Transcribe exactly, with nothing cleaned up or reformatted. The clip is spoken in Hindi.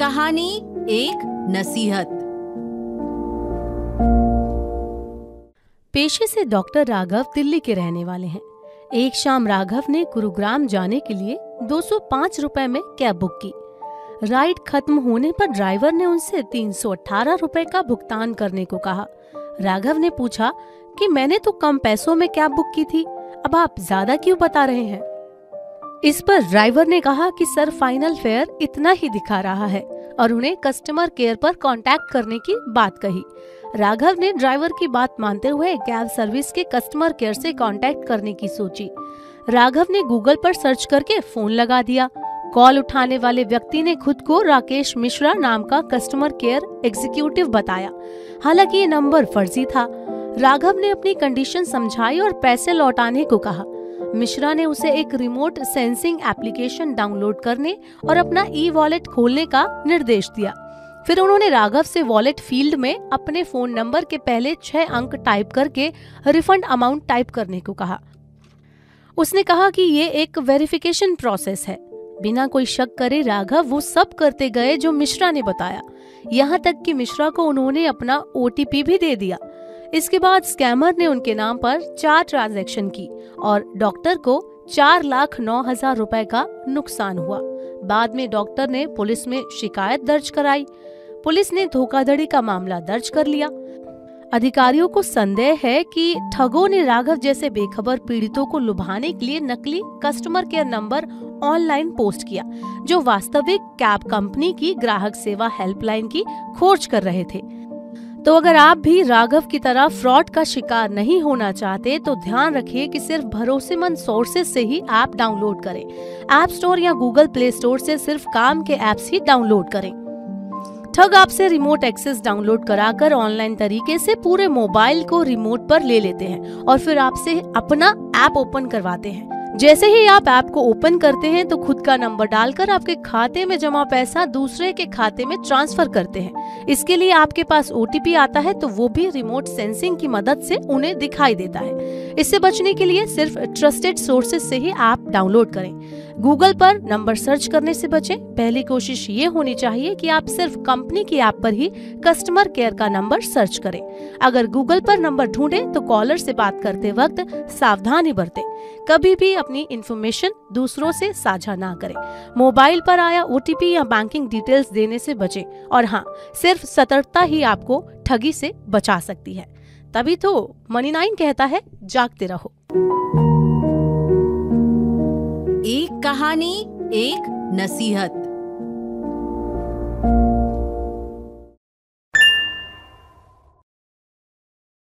कहानी एक नसीहत। पेशे से डॉक्टर राघव दिल्ली के रहने वाले हैं। एक शाम राघव ने गुरुग्राम जाने के लिए दो सौ पाँच रुपए में कैब बुक की। राइड खत्म होने पर ड्राइवर ने उनसे तीन सौ अठारह रुपए का भुगतान करने को कहा। राघव ने पूछा कि मैंने तो कम पैसों में कैब बुक की थी, अब आप ज्यादा क्यों बता रहे हैं। इस पर ड्राइवर ने कहा कि सर फाइनल फेयर इतना ही दिखा रहा है और उन्हें कस्टमर केयर पर कांटेक्ट करने की बात कही। राघव ने ड्राइवर की बात मानते हुए कैब सर्विस के कस्टमर केयर से कांटेक्ट करने की सोची। राघव ने गूगल पर सर्च करके फोन लगा दिया। कॉल उठाने वाले व्यक्ति ने खुद को राकेश मिश्रा नाम का कस्टमर केयर एग्जीक्यूटिव बताया, हालांकि ये नंबर फर्जी था। राघव ने अपनी कंडीशन समझाई और पैसे लौटाने को कहा। मिश्रा ने उसे एक रिमोट सेंसिंग एप्लीकेशन डाउनलोड करने और अपना ई वॉलेट खोलने का निर्देश दिया। फिर उन्होंने राघव से वॉलेट फील्ड में अपने फोन नंबर के पहले छह अंक टाइप करके रिफंड अमाउंट टाइप करने को कहा। उसने कहा कि ये एक वेरिफिकेशन प्रोसेस है। बिना कोई शक करे राघव वो सब करते गए जो मिश्रा ने बताया, यहाँ तक कि मिश्रा को उन्होंने अपना ओटीपी भी दे दिया। इसके बाद स्कैमर ने उनके नाम पर चार ट्रांजैक्शन की और डॉक्टर को चार लाख नौ हजार रुपए का नुकसान हुआ। बाद में डॉक्टर ने पुलिस में शिकायत दर्ज कराई। पुलिस ने धोखाधड़ी का मामला दर्ज कर लिया। अधिकारियों को संदेह है कि ठगों ने राघव जैसे बेखबर पीड़ितों को लुभाने के लिए नकली customer care number online post किया, जो वास्तविक कैब कंपनी की ग्राहक सेवा हेल्पलाइन की खोज कर रहे थे। तो अगर आप भी राघव की तरह फ्रॉड का शिकार नहीं होना चाहते तो ध्यान रखिए कि सिर्फ भरोसेमंद सोर्सेज से ही ऐप डाउनलोड करें। ऐप स्टोर या गूगल प्ले स्टोर से सिर्फ काम के ऐप्स ही डाउनलोड करें। ठग आपसे रिमोट एक्सेस डाउनलोड कराकर ऑनलाइन तरीके से पूरे मोबाइल को रिमोट पर ले लेते हैं और फिर आपसे अपना ऐप ओपन करवाते हैं। जैसे ही आप ऐप को ओपन करते हैं तो खुद का नंबर डालकर आपके खाते में जमा पैसा दूसरे के खाते में ट्रांसफर करते हैं। इसके लिए आपके पास ओटीपी आता है तो वो भी रिमोट सेंसिंग की मदद से उन्हें दिखाई देता है। इससे बचने के लिए सिर्फ ट्रस्टेड सोर्सेज से ही ऐप डाउनलोड करें। गूगल पर नंबर सर्च करने से बचें। पहली कोशिश ये होनी चाहिए कि आप सिर्फ कंपनी की ऐप पर ही कस्टमर केयर का नंबर सर्च करें। अगर गूगल पर नंबर ढूंढें तो कॉलर से बात करते वक्त सावधानी बरतें। कभी भी अपनी इन्फॉर्मेशन दूसरों से साझा ना करें। मोबाइल पर आया ओटीपी या बैंकिंग डिटेल्स देने से बचें। और हाँ, सिर्फ सतर्कता ही आपको ठगी से बचा सकती है। तभी तो मनी नाइन कहता है, जागते रहो। एक कहानी एक नसीहत।